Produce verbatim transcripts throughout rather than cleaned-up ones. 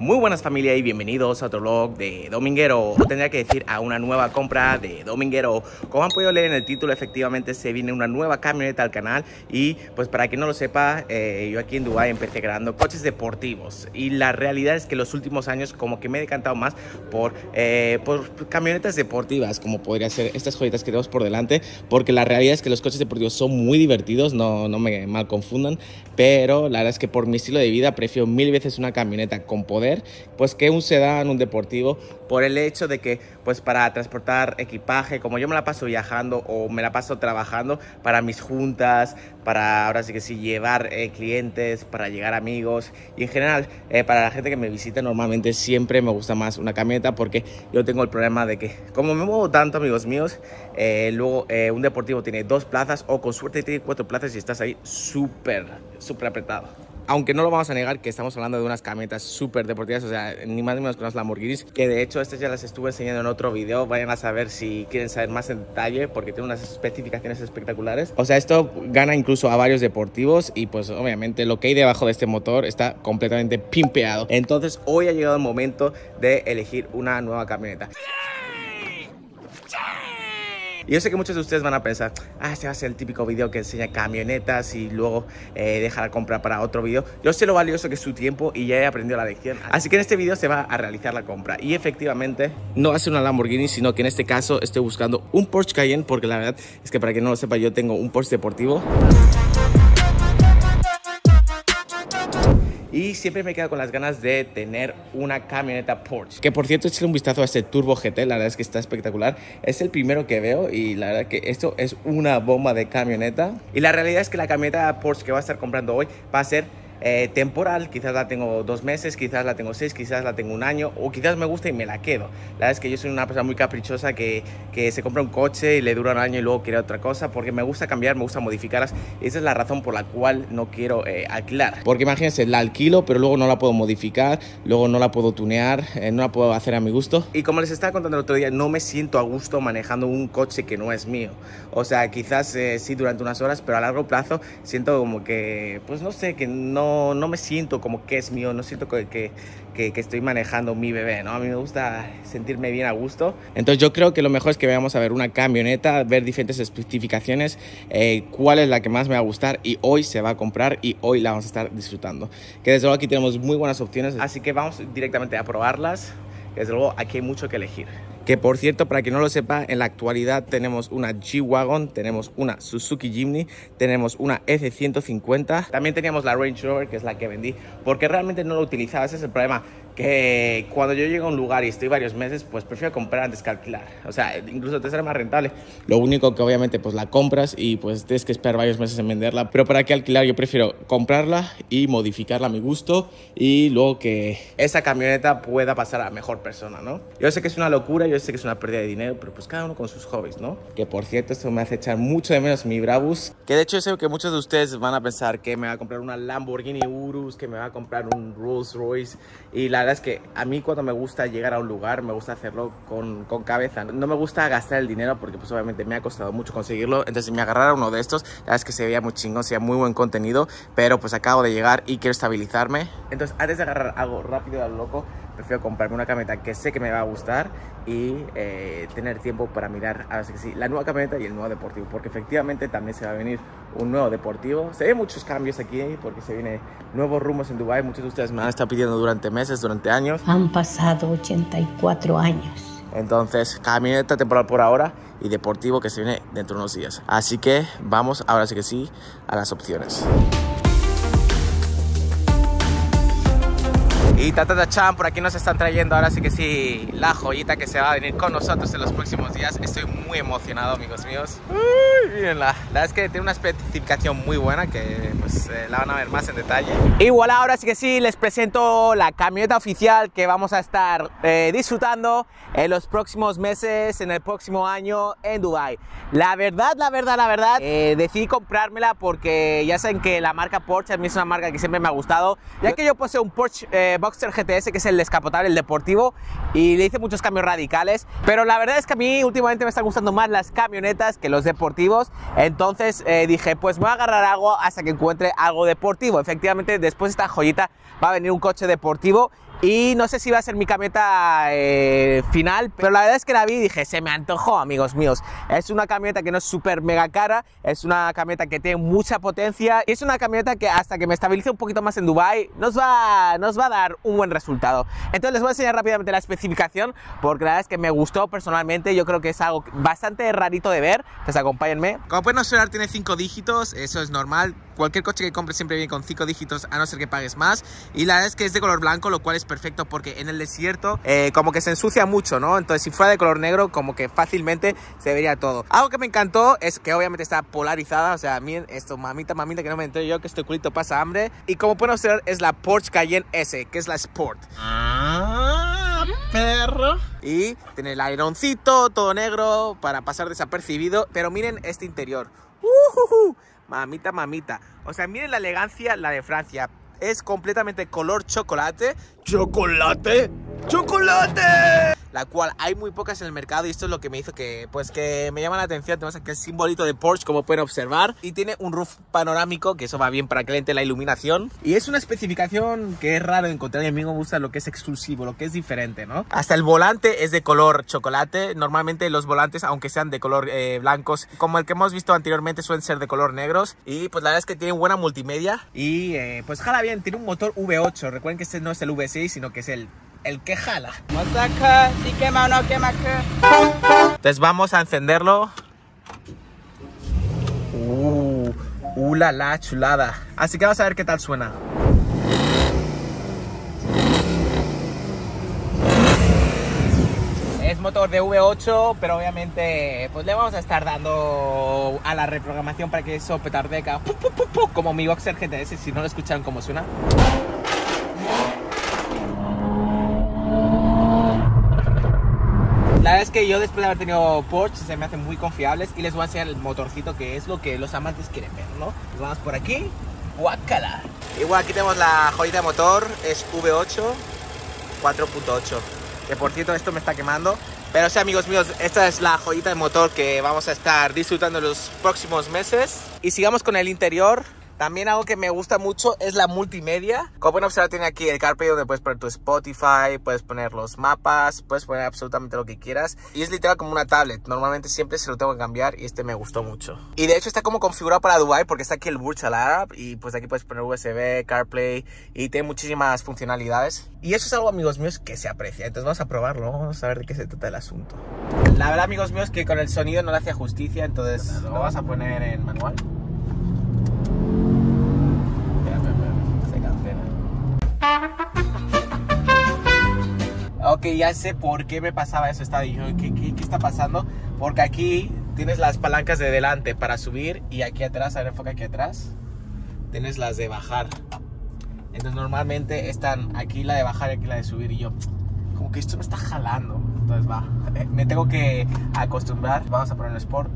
Muy buenas familia y bienvenidos a otro vlog de Dominguero, o tendría que decir a una nueva compra de Dominguero. Como han podido leer en el título, efectivamente se viene una nueva camioneta al canal. Y pues para quien no lo sepa, eh, yo aquí en Dubai empecé grabando coches deportivos, y la realidad es que los últimos años como que me he decantado más por, eh, por camionetas deportivas, como podría ser estas joyitas que tenemos por delante, porque la realidad es que los coches deportivos son muy divertidos, no, no me mal confundan, pero la verdad es que por mi estilo de vida prefiero mil veces una camioneta con poder pues que un sedán, un deportivo, por el hecho de que pues para transportar equipaje, como yo me la paso viajando o me la paso trabajando, para mis juntas, para ahora sí que sí llevar eh, clientes, para llegar amigos y en general eh, para la gente que me visita, normalmente siempre me gusta más una camioneta, porque yo tengo el problema de que como me muevo tanto, amigos míos, eh, luego eh, un deportivo tiene dos plazas o con suerte tiene cuatro plazas y estás ahí súper, súper apretado. Aunque no lo vamos a negar que estamos hablando de unas camionetas súper deportivas, o sea, ni más ni menos que unas Lamborghinis, que de hecho estas ya las estuve enseñando en otro video, vayan a saber si quieren saber más en detalle, porque tiene unas especificaciones espectaculares. O sea, esto gana incluso a varios deportivos y pues obviamente lo que hay debajo de este motor está completamente pimpeado. Entonces hoy ha llegado el momento de elegir una nueva camioneta. Y yo sé que muchos de ustedes van a pensar, ah, este va a ser el típico video que enseña camionetas y luego eh, deja la compra para otro video. Yo sé lo valioso que es su tiempo y ya he aprendido la lección. Así que en este video se va a realizar la compra. Y efectivamente, no va a ser una Lamborghini, sino que en este caso estoy buscando un Porsche Cayenne, porque la verdad es que para quien no lo sepa, yo tengo un Porsche deportivo. Y siempre me quedo con las ganas de tener una camioneta Porsche. Que por cierto, échale un vistazo a este Turbo G T, la verdad es que está espectacular. Es el primero que veo y la verdad que esto es una bomba de camioneta. Y la realidad es que la camioneta Porsche que va a estar comprando hoy va a ser eh, temporal. Quizás la tengo dos meses, quizás la tengo seis, quizás la tengo un año, o quizás me gusta y me la quedo. La verdad es que yo soy una persona muy caprichosa que, que se compra un coche y le dura un año y luego quiere otra cosa, porque me gusta cambiar, me gusta modificarlas. Esa es la razón por la cual no quiero eh, alquilar, porque imagínense, la alquilo pero luego no la puedo modificar, luego no la puedo tunear, eh, no la puedo hacer a mi gusto. Y como les estaba contando el otro día, no me siento a gusto manejando un coche que no es mío. O sea, quizás eh, sí durante unas horas, pero a largo plazo siento como que, pues no sé, que no No, no me siento como que es mío, no siento que, que, que, que estoy manejando mi bebé, ¿no? A mí me gusta sentirme bien a gusto. Entonces yo creo que lo mejor es que vayamos a ver una camioneta, ver diferentes especificaciones, eh, cuál es la que más me va a gustar, y hoy se va a comprar y hoy la vamos a estar disfrutando. Que desde luego aquí tenemos muy buenas opciones, así que vamos directamente a probarlas. Desde luego aquí hay mucho que elegir. Que por cierto, para quien no lo sepa, en la actualidad tenemos una G-Wagon, tenemos una Suzuki Jimny, tenemos una F ciento cincuenta. También teníamos la Range Rover, que es la que vendí, porque realmente no la utilizaba. Ese es el problema, que cuando yo llego a un lugar y estoy varios meses, pues prefiero comprar antes que alquilar. O sea, incluso te sale más rentable. Lo único que obviamente pues la compras y pues tienes que esperar varios meses en venderla. Pero para qué alquilar, yo prefiero comprarla y modificarla a mi gusto, y luego que esa camioneta pueda pasar a mejor persona, ¿no? Yo sé que es una locura, yo sé que es una pérdida de dinero, pero pues cada uno con sus hobbies, ¿no? Que por cierto, esto me hace echar mucho de menos mi Brabus. Que de hecho yo sé que muchos de ustedes van a pensar que me va a comprar una Lamborghini Urus, que me va a comprar un Rolls Royce. Y la verdad es que a mí cuando me gusta llegar a un lugar, me gusta hacerlo con, con cabeza. No me gusta gastar el dinero, porque pues obviamente me ha costado mucho conseguirlo. Entonces si me agarrara uno de estos, la verdad es que se veía muy chingón, se veía muy buen contenido. Pero pues acabo de llegar y quiero estabilizarme. Entonces antes de agarrar algo rápido a lo loco, prefiero comprarme una camioneta que sé que me va a gustar y eh, tener tiempo para mirar a ver si sí, la nueva camioneta y el nuevo deportivo, porque efectivamente también se va a venir un nuevo deportivo. Se ven muchos cambios aquí porque se vienen nuevos rumos en Dubai. Muchos de ustedes me han estado pidiendo durante meses, durante años. Han pasado ochenta y cuatro años. Entonces, camioneta temporal por ahora y deportivo que se viene dentro de unos días. Así que vamos ahora sí que sí a las opciones. Y Tatata Chan, por aquí nos están trayendo ahora sí que sí la joyita que se va a venir con nosotros en los próximos días. Estoy muy emocionado, amigos míos. Uy, mírenla. La verdad es que tiene una especificación muy buena que pues eh, la van a ver más en detalle. Y voilà, ahora sí que sí les presento la camioneta oficial que vamos a estar eh, disfrutando en los próximos meses, en el próximo año en Dubai. La verdad, la verdad, la verdad, eh, decidí comprármela porque ya saben que la marca Porsche a mí es una marca que siempre me ha gustado, ya que yo poseo un Porsche eh, Boxster G T S, que es el descapotable, el deportivo, y le hice muchos cambios radicales, pero la verdad es que a mí últimamente me están gustando más las camionetas que los deportivos. Entonces eh, dije, pues me voy a agarrar algo hasta que encuentre algo deportivo. Efectivamente, después de esta joyita va a venir un coche deportivo Y no sé si va a ser mi camioneta eh, final, pero la verdad es que la vi y dije, se me antojó, amigos míos. Es una camioneta que no es súper mega cara, es una camioneta que tiene mucha potencia y es una camioneta que hasta que me estabilice un poquito más en Dubai nos va, nos va a dar un buen resultado. Entonces les voy a enseñar rápidamente la especificación porque la verdad es que me gustó personalmente. Yo creo que es algo bastante rarito de ver, entonces acompáñenme. Como pueden observar, tiene cinco dígitos, eso es normal. Cualquier coche que compres siempre viene con cinco dígitos, a no ser que pagues más. Y la verdad es que es de color blanco, lo cual es perfecto porque en el desierto eh, como que se ensucia mucho, ¿no? Entonces si fuera de color negro como que fácilmente se vería todo. Algo que me encantó es que obviamente está polarizada, o sea, a mí esto, mamita, mamita, que no me entero yo, que este culito pasa hambre. Y como pueden observar es la Porsche Cayenne S, que es la Sport. Ah, perro. Y tiene el aironcito, todo negro, para pasar desapercibido. Pero miren este interior. Uh-huh-huh. Mamita, mamita. O sea, miren la elegancia, la de Francia. Es completamente color chocolate. ¿Chocolate? ¡Chocolate! La cual hay muy pocas en el mercado y esto es lo que me hizo que, pues, que me llama la atención. Tenemos aquí el simbolito de Porsche, como pueden observar. Y tiene un roof panorámico, que eso va bien para que le entre la iluminación. Y es una especificación que es raro encontrar y a mí me gusta lo que es exclusivo, lo que es diferente, ¿no? Hasta el volante es de color chocolate. Normalmente los volantes, aunque sean de color eh, blancos, como el que hemos visto anteriormente, suelen ser de color negros. Y pues la verdad es que tiene buena multimedia. Y eh, pues jala bien, tiene un motor V ocho. Recuerden que este no es el V seis, sino que es el... el que jala. Si quema o no quema. Entonces vamos a encenderlo. Uh, uh la la chulada. Así que vamos a ver qué tal suena. Es motor de V ocho, pero obviamente pues le vamos a estar dando a la reprogramación para que eso petardeca como mi Boxster G T S, si no lo escucharon cómo suena. La verdad es que yo, después de haber tenido Porsche, se me hacen muy confiables y les voy a enseñar el motorcito, que es lo que los amantes quieren ver, ¿no? Pues vamos por aquí, guacala. Igual aquí tenemos la joyita de motor, es V ocho cuatro punto ocho, que por cierto esto me está quemando. Pero sí, amigos míos, esta es la joyita de motor que vamos a estar disfrutando en los próximos meses. Y sigamos con el interior. También algo que me gusta mucho es la multimedia. Como pueden observar, tiene aquí el CarPlay, donde puedes poner tu Spotify, puedes poner los mapas, puedes poner absolutamente lo que quieras. Y es literal como una tablet. Normalmente siempre se lo tengo que cambiar y este me gustó mucho. Y de hecho está como configurado para Dubai porque está aquí el Burj Al Arab y pues aquí puedes poner U S B, CarPlay y tiene muchísimas funcionalidades. Y eso es algo, amigos míos, que se aprecia. Entonces vamos a probarlo, vamos a ver de qué se trata el asunto. La verdad, amigos míos, que con el sonido no le hacía justicia, entonces lo vas a poner en manual. Ok, ya sé por qué me pasaba eso. Estaba diciendo, ¿qué, qué, ¿qué está pasando? Porque aquí tienes las palancas de delante para subir y aquí atrás, a ver, enfoca aquí atrás, tienes las de bajar. Entonces normalmente están aquí la de bajar y aquí la de subir y yo, como que esto me está jalando. Entonces va, me tengo que acostumbrar. Vamos a poner un Sport.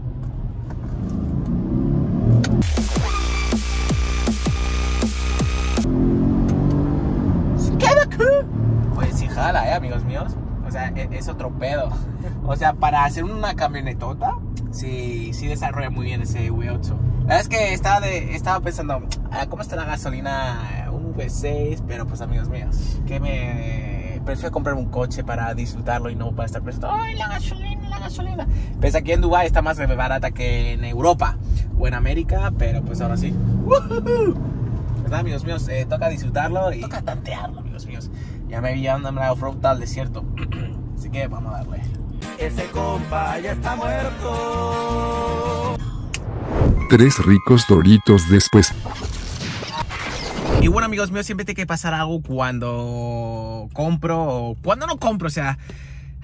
Pues sí jala, eh, amigos míos. O sea, es, es otro pedo. O sea, para hacer una camionetota sí, sí desarrolla muy bien ese V ocho. La verdad es que estaba, de, estaba pensando, ¿cómo está la gasolina? Un V seis, pero pues, amigos míos, que me prefiero comprarme un coche para disfrutarlo y no para estar pensando, ¡ay, la gasolina, la gasolina! Pues aquí en Dubái está más barata que en Europa o en América, pero pues ahora sí. ¡Woohoo! Pues nada, amigos míos, eh, toca disfrutarlo y toca tantearlo, amigos míos. Ya me vi llevándome la off-road al desierto. Así que vamos a darle. Ese compa ya está muerto. Tres ricos doritos después. Y bueno, amigos míos, siempre tiene que pasar algo cuando compro o cuando no compro, o sea...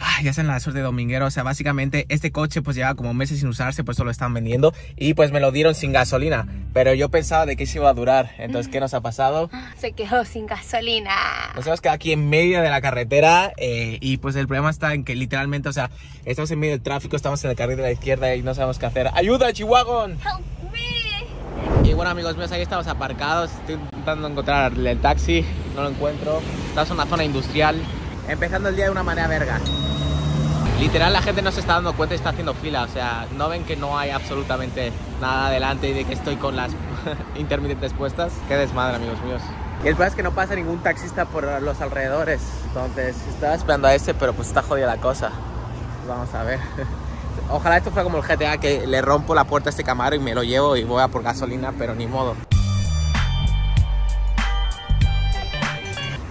Ay, ya saben la suerte de Dominguero, o sea, básicamente este coche pues llevaba como meses sin usarse, pues solo lo estaban vendiendo y pues me lo dieron sin gasolina, pero yo pensaba de que se iba a durar. Entonces, ¿qué nos ha pasado? Se quedó sin gasolina. Nos hemos quedado aquí en medio de la carretera eh, y pues el problema está en que literalmente, o sea, estamos en medio del tráfico, estamos en el carril de la izquierda y no sabemos qué hacer. ¡Ayuda, G-Wagon! ¡Help me! Y bueno, amigos míos, ahí estamos aparcados, estoy intentando encontrar el taxi, no lo encuentro. Estamos en una zona industrial, empezando el día de una manera verga. Literal, la gente no se está dando cuenta y está haciendo fila, o sea, no ven que no hay absolutamente nada adelante y de que estoy con las intermitentes puestas. Qué desmadre, amigos míos. Y el problema es que no pasa ningún taxista por los alrededores. Entonces estaba esperando a ese, pero pues está jodida la cosa. Vamos a ver. Ojalá esto fuera como el G T A, que le rompo la puerta a este Camaro y me lo llevo y voy a por gasolina, pero ni modo.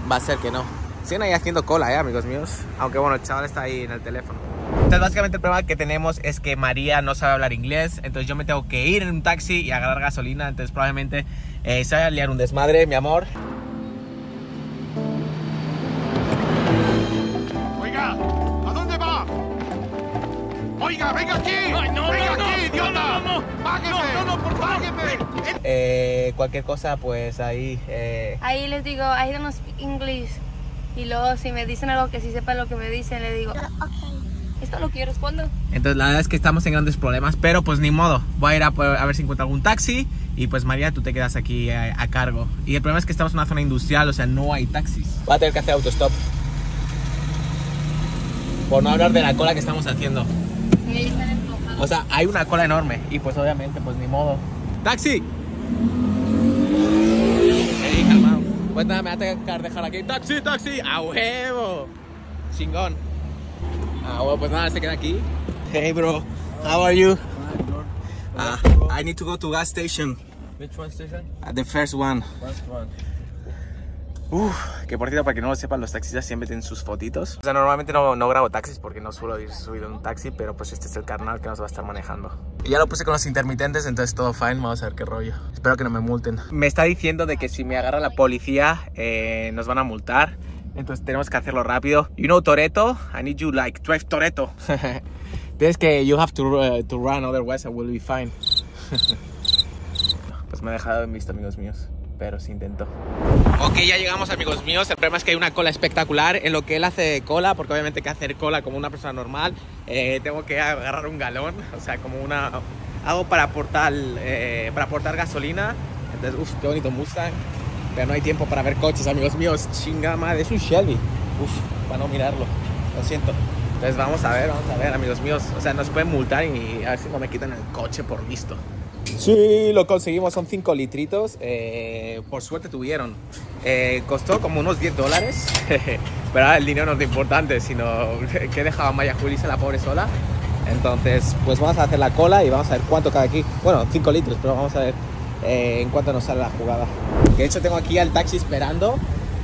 Va a ser que no. Siguen ahí haciendo cola, eh, amigos míos. Aunque bueno, el chaval está ahí en el teléfono. Entonces básicamente el problema que tenemos es que María no sabe hablar inglés. Entonces yo me tengo que ir en un taxi y agarrar gasolina. Entonces probablemente eh, se vaya a liar un desmadre, mi amor. Oiga, ¿a dónde va? Oiga, venga aquí. Ay, no, venga no, aquí, no, idiota. No, no, no. Págueme. No, no, no, por favor. Págueme. Eh, cualquier cosa, pues ahí. Eh. Ahí les digo, I don't speak English. Y luego si me dicen algo que sí sepa lo que me dicen, le digo, ok. Esto es lo que yo respondo. Entonces la verdad es que estamos en grandes problemas, pero pues ni modo. Voy a ir a, a ver si encuentro algún taxi. Y pues María, tú te quedas aquí a, a cargo. Y el problema es que estamos en una zona industrial, o sea, no hay taxis. Voy a tener que hacer autostop, por no hablar de la cola que estamos haciendo. Sí, o sea, hay una cola enorme. Y pues obviamente, pues ni modo. ¡Taxi! Hey, calmado. Pues nada, me voy a tener que dejar aquí. ¡Taxi, taxi! ¡A huevo! Chingón. Ah, well, pues nada, se queda aquí. Hey bro, how are you? Fine, bro. Uh, I need to go to gas station. Which one station? Uh, the first one. First one. Uf, que por cierto, para que no lo sepan, los taxistas siempre tienen sus fotitos. O sea, normalmente no, no grabo taxis porque no suelo ir subido en un taxi, pero pues este es el carnal que nos va a estar manejando. Y ya lo puse con los intermitentes, entonces todo fine, vamos a ver qué rollo. Espero que no me multen. Me está diciendo de que si me agarra la policía, eh, nos van a multar. Entonces tenemos que hacerlo rápido. You know Toretto? I need you like drive Toretto. Tienes que you have to, uh, to run, otherwise I will be fine. Pues me ha dejado en visto, amigos míos, pero sí intento. Ok, ya llegamos, amigos míos. El problema es que hay una cola espectacular en lo que él hace de cola, porque obviamente hay que hacer cola como una persona normal. Eh, tengo que agarrar un galón, o sea, como una... Hago para aportar, eh, para aportar gasolina. Entonces, uff, qué bonito Mustang. Pero no hay tiempo para ver coches, amigos míos. Chinga madre, es un Shelby. Uf, para no mirarlo, lo siento. Entonces vamos a ver, vamos a ver, amigos míos. O sea, nos pueden multar y a ver si no me quitan el coche por visto. Sí, lo conseguimos, son cinco litritos. eh, Por suerte tuvieron. eh, Costó como unos diez dólares. Pero ahora el dinero no es lo importante, sino que dejaba a Maya Julissa, la pobre, sola. Entonces, pues vamos a hacer la cola y vamos a ver cuánto cae aquí. Bueno, cinco litros, pero vamos a ver Eh, en cuanto nos sale la jugada. De hecho tengo aquí al taxi esperando.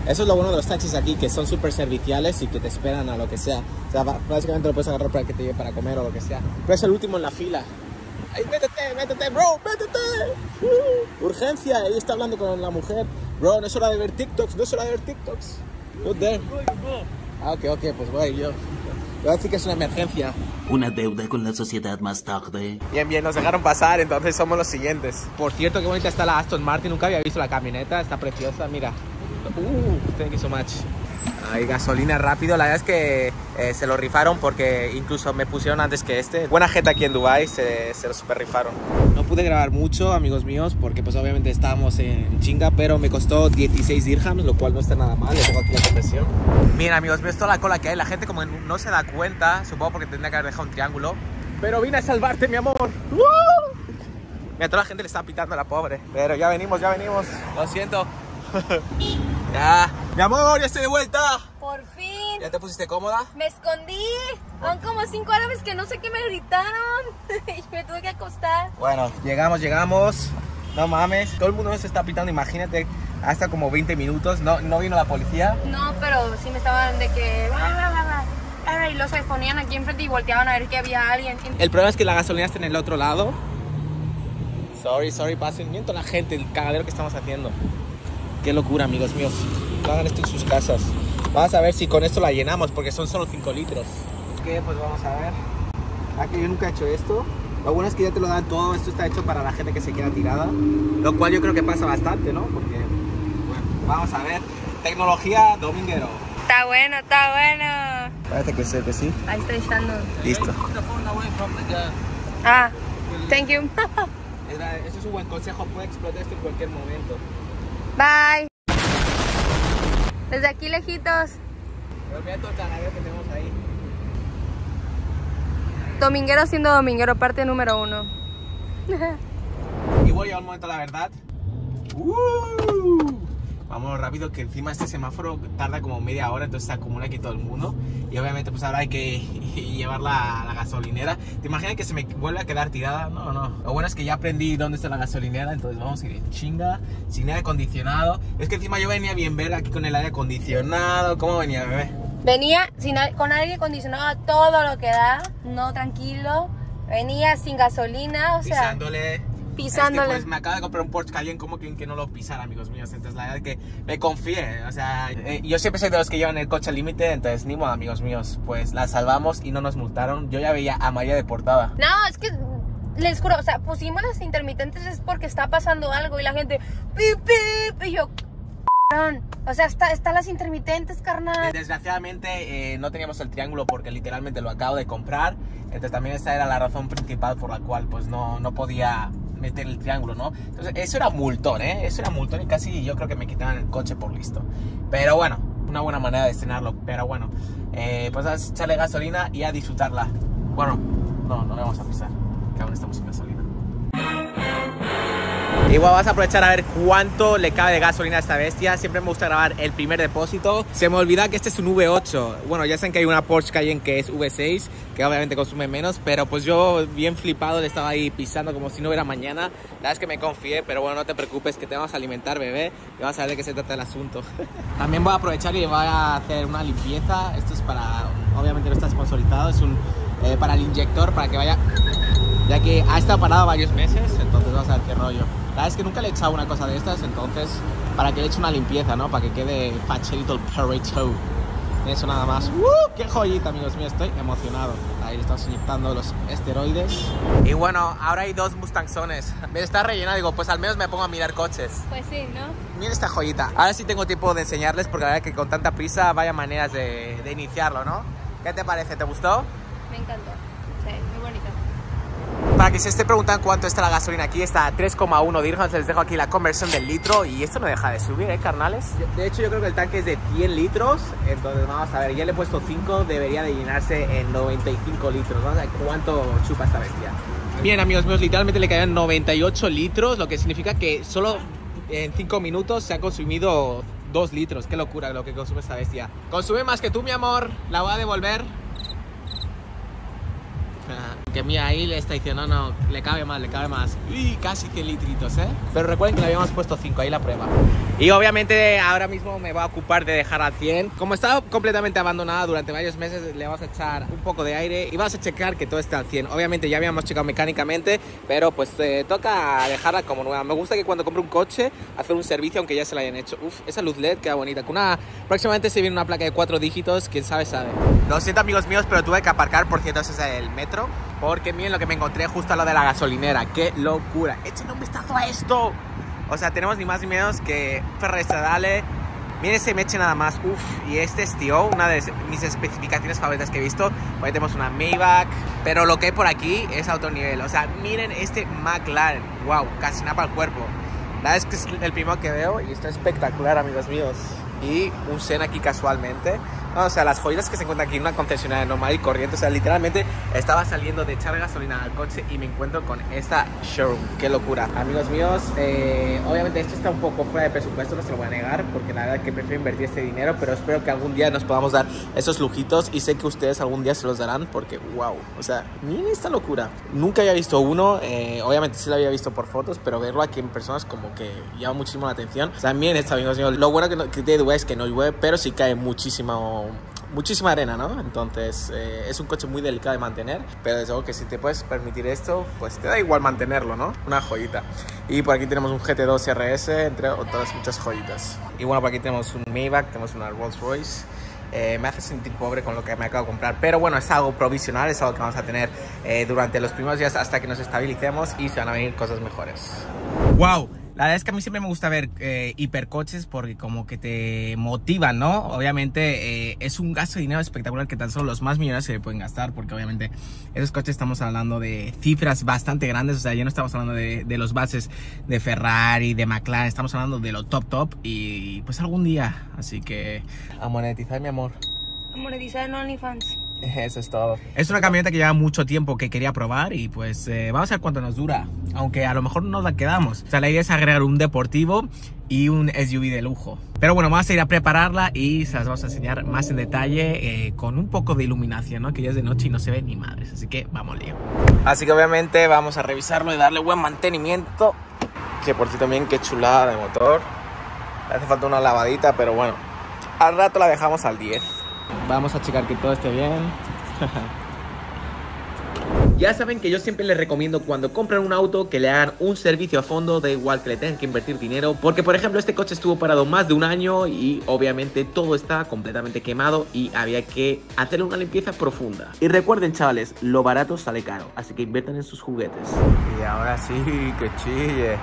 Eso es lo bueno de los taxis aquí, que son súper serviciales y que te esperan a lo que sea. O sea, básicamente lo puedes agarrar para que te lleve para comer o lo que sea. Pero es el último en la fila. Ay, métete, métete, bro, métete. uh, Urgencia, ahí está hablando con la mujer. Bro, no es hora de ver TikToks, no es hora de ver TikToks. Good there. Ah, ok, ok, pues voy yo. Voy a decir que es una emergencia. Una deuda con la sociedad más tarde. Bien, bien, nos dejaron pasar, entonces somos los siguientes. Por cierto, qué bonita está la Aston Martin. Nunca había visto la camioneta, está preciosa, mira. Uh, thank you so much. Hay gasolina rápido, la verdad es que eh, se lo rifaron porque incluso me pusieron antes que este. Buena gente aquí en Dubai, se, se lo super rifaron. No pude grabar mucho, amigos míos, porque pues obviamente estábamos en chinga, pero me costó dieciséis dirhams, lo cual no está nada mal, le tengo aquí la confesión. Mira, amigos míos, toda la cola que hay, la gente como no se da cuenta, supongo porque tendría que haber dejado un triángulo. Pero vine a salvarte, mi amor. ¡Uh! Mira, toda la gente le está pitando a la pobre, pero ya venimos, ya venimos, lo siento. Ya. Mi amor, ya estoy de vuelta. Por fin. ¿Ya te pusiste cómoda? Me escondí. Van como cinco árabes que no sé qué me gritaron. Y me tuve que acostar. Bueno, llegamos, llegamos. No mames. Todo el mundo nos está pitando, imagínate. Hasta como veinte minutos. No, no vino la policía. No, pero sí me estaban de que... Bla, bla, bla, bla. Y los ponían aquí enfrente y volteaban a ver que había alguien. El problema es que la gasolina está en el otro lado. Sorry, sorry, pasen. Miento a la gente, el cagadero que estamos haciendo. Qué locura, amigos míos. Hagan esto en sus casas. Vamos a ver si con esto la llenamos, porque son solo cinco litros. Ok, pues vamos a ver. Aquí yo nunca he hecho esto. Lo bueno es que ya te lo dan todo. Esto está hecho para la gente que se queda tirada, lo cual yo creo que pasa bastante, ¿no? Porque, bueno, vamos a ver. Tecnología Dominguero. Está bueno, está bueno. Parece que sí, que sí. Ahí está echando. Listo. Ah, thank you. Eso es un buen consejo. Puede explotar esto en cualquier momento. Bye. Desde aquí lejitos. Pero mira todo el canadero que tenemos ahí. Dominguero siendo dominguero, parte número uno. Y voy a un momento, la verdad. Uh, vámonos rápido, que encima este semáforo tarda como media hora, entonces se acumula aquí todo el mundo. Y obviamente pues ahora hay que llevarla a la gasolinera. ¿Te imaginas que se me vuelve a quedar tirada? No, no. Lo bueno es que ya aprendí dónde está la gasolinera, entonces vamos a ir en chinga, sin aire acondicionado. Es que encima yo venía bien ver aquí con el aire acondicionado. ¿Cómo venía, bebé? Venía sin, con aire acondicionado todo lo que da, no, tranquilo. Venía sin gasolina, o sea... Pisándole... Pisándole. Es que, pues, me acabo de comprar un Porsche Cayenne, como que, que no lo pisara, amigos míos. Entonces, la verdad es que me confié. O sea, eh, yo siempre soy de los que llevan el coche al límite, entonces, ni modo, amigos míos. Pues la salvamos y no nos multaron. Yo ya veía a María deportada. No, es que... Les juro, o sea, pusimos las intermitentes es porque está pasando algo y la gente... Pip, pip, y yo... O sea, están está las intermitentes, carnal. Desgraciadamente eh, no teníamos el triángulo porque literalmente lo acabo de comprar. Entonces también esa era la razón principal por la cual pues no, no podía meter el triángulo, ¿no? Entonces eso era multón, ¿eh? Eso era multón y casi yo creo que me quitaban el coche por listo. Pero bueno, una buena manera de estrenarlo. Pero bueno, eh, pues a echarle gasolina y a disfrutarla. Bueno, no, no le vamos a pisar, que aún estamos sin gasolina. Igual vas a aprovechar a ver cuánto le cabe de gasolina a esta bestia. Siempre me gusta grabar el primer depósito. Se me olvida que este es un V ocho. Bueno, ya saben que hay una Porsche Cayenne que es V seis, que obviamente consume menos, pero pues yo bien flipado le estaba ahí pisando como si no hubiera mañana. La verdad es que me confié, pero bueno, no te preocupes que te vamos a alimentar, bebé, y vas a ver de qué se trata el asunto. También voy a aprovechar y voy a hacer una limpieza. Esto es para, obviamente no está sponsorizado, es un, eh, para el inyector, para que vaya... Ya que ha estado parado varios meses, entonces vamos a ver qué rollo. La verdad es que nunca le he echado una cosa de estas, entonces para que le eche una limpieza, ¿no? Para que quede facherito el perrito. Eso nada más. ¡Uh! ¡Qué joyita, amigos míos! Estoy emocionado. Ahí le estamos inyectando los esteroides. Y bueno, ahora hay dos Mustangzones. Me está rellenado, digo, pues al menos me pongo a mirar coches. Pues sí, ¿no? Mira esta joyita. Ahora sí tengo tiempo de enseñarles porque la verdad es que con tanta prisa vaya maneras de, de iniciarlo, ¿no? ¿Qué te parece? ¿Te gustó? Me encantó. Para que se esté preguntando cuánto está la gasolina aquí, está a tres coma uno dirhams, les dejo aquí la conversión del litro y esto no deja de subir, ¿eh, carnales? De hecho, yo creo que el tanque es de cien litros, entonces vamos a ver, ya le he puesto cinco, debería de llenarse en noventa y cinco litros, vamos a ver cuánto chupa esta bestia. Bien, amigos míos, literalmente le caían noventa y ocho litros, lo que significa que solo en cinco minutos se ha consumido dos litros, qué locura lo que consume esta bestia. Consume más que tú, mi amor, la voy a devolver. Que mía ahí le está diciendo, no, no, le cabe más, le cabe más. Y casi cien litritos, ¿eh? Pero recuerden que le habíamos puesto cinco, ahí la prueba. Y obviamente ahora mismo me va a ocupar de dejar al cien. Como estaba completamente abandonada durante varios meses, le vas a echar un poco de aire y vas a checar que todo esté al cien. Obviamente ya habíamos checado mecánicamente, pero pues eh, toca dejarla como nueva. Me gusta que cuando compro un coche, hacer un servicio aunque ya se lo hayan hecho. Uf, esa luz LED queda bonita. Con una... Próximamente se viene una placa de cuatro dígitos, quien sabe, sabe. Lo siento, amigos míos, pero tuve que aparcar, por cierto, ese es el metro. Porque miren lo que me encontré justo a lo de la gasolinera. ¡Qué locura! ¡Echen un vistazo a esto! O sea, tenemos ni más ni menos que Ferrari Stradale. Miren ese meche nada más. Uf, y este es tío, una de mis especificaciones favoritas que he visto. Ahí tenemos una Maybach. Pero lo que hay por aquí es a otro nivel. O sea, miren este McLaren. ¡Wow! Casi nada para el cuerpo. La verdad es que es el primero que veo y está espectacular, amigos míos. Y un Zen aquí casualmente. O sea, las joyas que se encuentran aquí en una concesionaria normal y corriente. O sea, literalmente estaba saliendo de echar gasolina al coche y me encuentro con esta showroom. ¡Qué locura! Amigos míos, eh, obviamente esto está un poco fuera de presupuesto, no se lo voy a negar, porque la verdad es que prefiero invertir este dinero, pero espero que algún día nos podamos dar esos lujitos y sé que ustedes algún día se los darán porque, wow, o sea, miren esta locura. Nunca había visto uno, eh, obviamente sí lo había visto por fotos, pero verlo aquí en personas como que llama muchísimo la atención. También está, amigos míos, lo bueno que, no, que de Dubái es que no llueve, pero sí cae muchísimo... muchísima arena, ¿no? Entonces eh, es un coche muy delicado de mantener, pero desde luego que si te puedes permitir esto, pues te da igual mantenerlo, ¿no? Una joyita. Y por aquí tenemos un G T dos R S, entre otras muchas joyitas. Y bueno, por aquí tenemos un Maybach, tenemos una Rolls Royce. Eh, me hace sentir pobre con lo que me acabo de comprar, pero bueno, es algo provisional, es algo que vamos a tener eh, durante los primeros días hasta que nos estabilicemos y se van a venir cosas mejores. ¡Wow! La verdad es que a mí siempre me gusta ver eh, hipercoches porque como que te motivan, ¿no? Obviamente eh, es un gasto de dinero espectacular que tan solo los más millonarios se pueden gastar porque obviamente esos coches estamos hablando de cifras bastante grandes. O sea, ya no estamos hablando de, de los bases de Ferrari, de McLaren, estamos hablando de lo top top y pues algún día. Así que a monetizar, mi amor. A monetizar en OnlyFans. Eso es todo. Es una camioneta que lleva mucho tiempo que quería probar y pues eh, vamos a ver cuánto nos dura, aunque a lo mejor no la quedamos. O sea, la idea es agregar un deportivo y un S U V de lujo. Pero bueno, vamos a ir a prepararla y se las vamos a enseñar más en detalle eh, con un poco de iluminación, ¿no? Que ya es de noche y no se ve ni madres, así que vamos lío. Así que obviamente vamos a revisarlo y darle buen mantenimiento. Que por sí también, qué chulada de motor. Le hace falta una lavadita, pero bueno, al rato la dejamos al diez. Vamos a checar que todo esté bien. Ya saben que yo siempre les recomiendo cuando compran un auto que le hagan un servicio a fondo, da igual que le tengan que invertir dinero, porque por ejemplo este coche estuvo parado más de un año y obviamente todo está completamente quemado y había que hacerle una limpieza profunda. Y recuerden chavales, lo barato sale caro, así que inviertan en sus juguetes. Y ahora sí, que chille.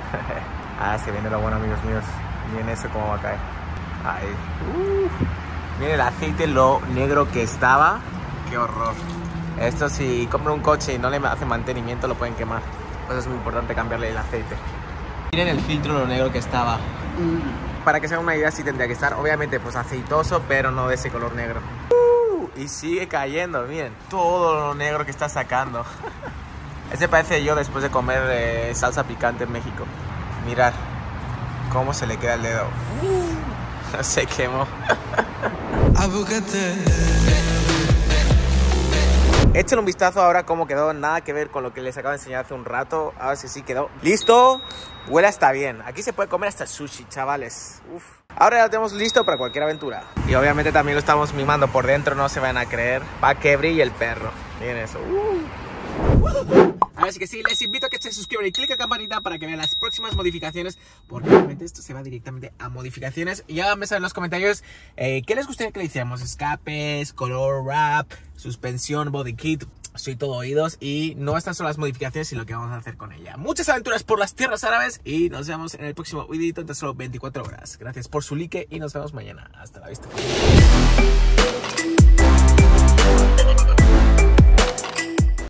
Ah, se viene lo bueno amigos míos. Miren eso cómo va a caer. Ahí. Uh, miren el aceite, lo negro que estaba. Qué horror. Esto si compran un coche y no le hacen mantenimiento lo pueden quemar. Por eso es muy importante cambiarle el aceite. Miren el filtro, lo negro que estaba. Para que se hagan una idea, sí tendría que estar obviamente pues aceitoso, pero no de ese color negro. Uh, y sigue cayendo, miren. Todo lo negro que está sacando. Ese parece yo después de comer eh, salsa picante en México. Mirad cómo se le queda el dedo. Uh, se quemó. Échenle un vistazo ahora cómo quedó, nada que ver con lo que les acabo de enseñar hace un rato. A ver si sí quedó. ¡Listo! Huele hasta bien. Aquí se puede comer hasta sushi, chavales. Uf. Ahora ya lo tenemos listo para cualquier aventura. Y obviamente también lo estamos mimando por dentro, no se van a creer. Pa' que brille el perro. Miren eso. Uh. Así que sí, les invito a que se suscriban y clic a la campanita para que vean las próximas modificaciones, porque obviamente esto se va directamente a modificaciones. Y háganme saber en los comentarios eh, qué les gustaría que le hiciéramos. Escapes, color wrap, suspensión, body kit. Soy todo oídos y no estas son las modificaciones y lo que vamos a hacer con ella. Muchas aventuras por las tierras árabes y nos vemos en el próximo videito en tan solo veinticuatro horas. Gracias por su like y nos vemos mañana. Hasta la vista.